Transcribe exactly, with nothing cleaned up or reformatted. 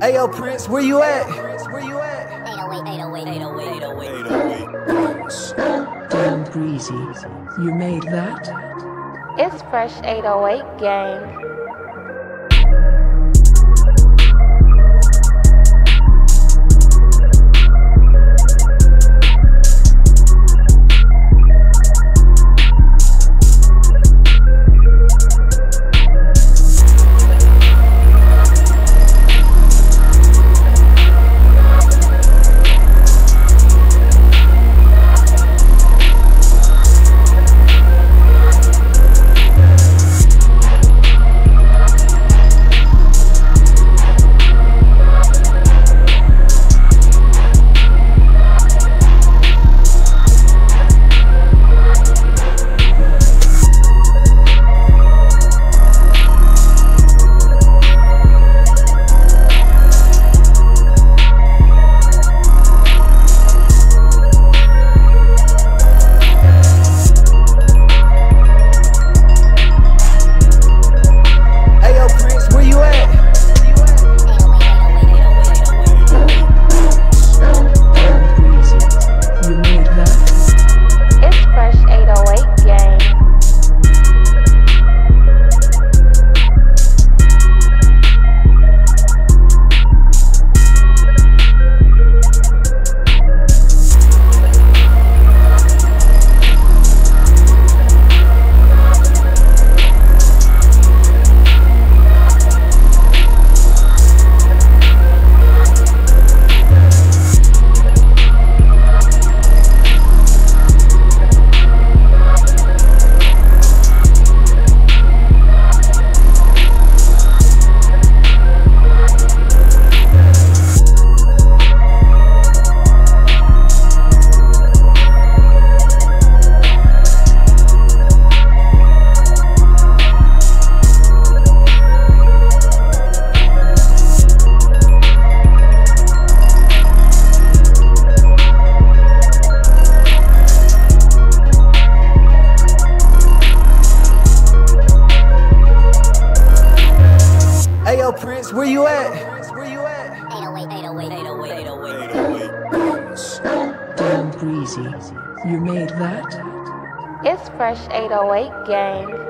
Ayo, Prince, where you at? Where you at? eight oh eight, eight oh eight, eight oh eight, eight oh eight. So damn breezy. You made that? It's fresh eight oh eight gang. Prince, where you at? Where you at? eight oh eight, eight oh eight, eight oh eight, eight oh eight. So damn breezy. You made that? It's fresh eight oh eight gang.